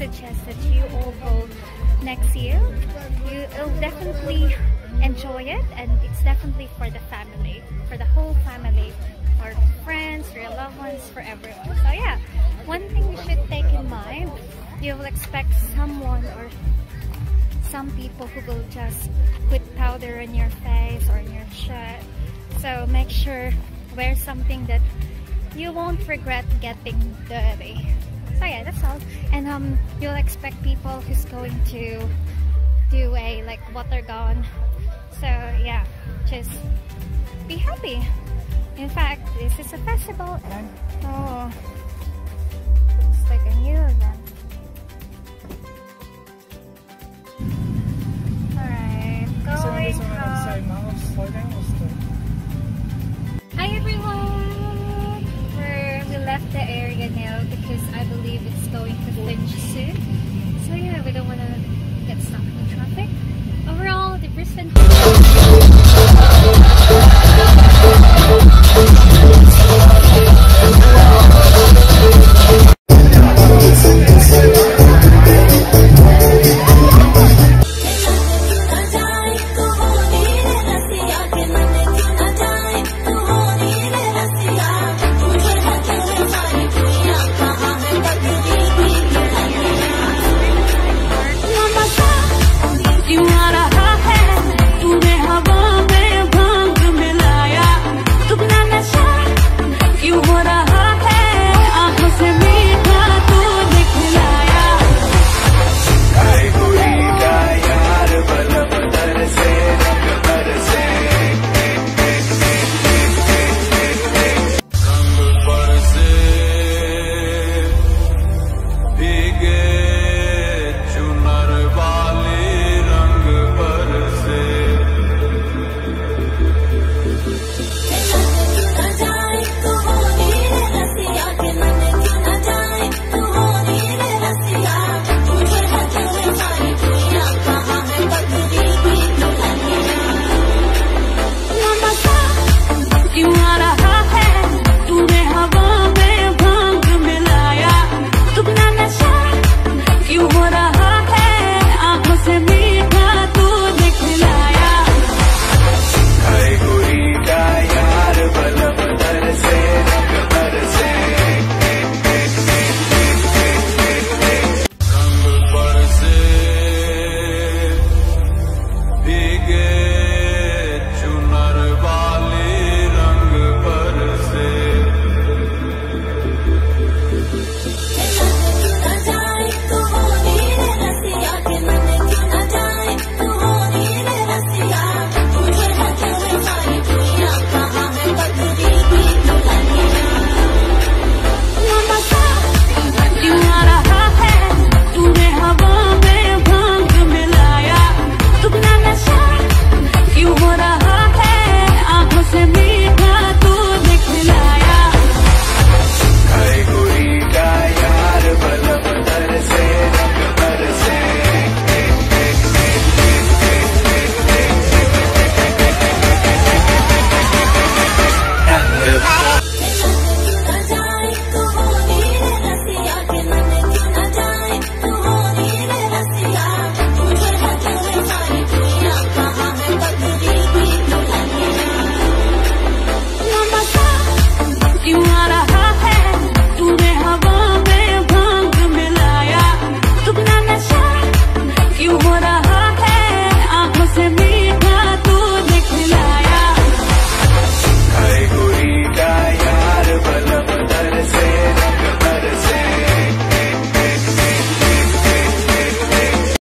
suggest that you all go next year. You'll definitely enjoy it, and it's definitely for the family, for the whole family, for friends, for your loved ones, for everyone. So yeah, one thing you should take in mind, you will expect someone or some people who will just put powder on your face or on your shirt. So make sure wear something that you won't regret getting dirty. So yeah, that's all. And you'll expect people who's going to do a like water gun. So yeah, just be happy. In fact, this is a festival. Oh, looks like a new event. Alright, going home. Hi everyone! We left the area now because I believe it's going to finish soon. So yeah, we don't want to get stuck in the traffic. Overall, the Brisbane...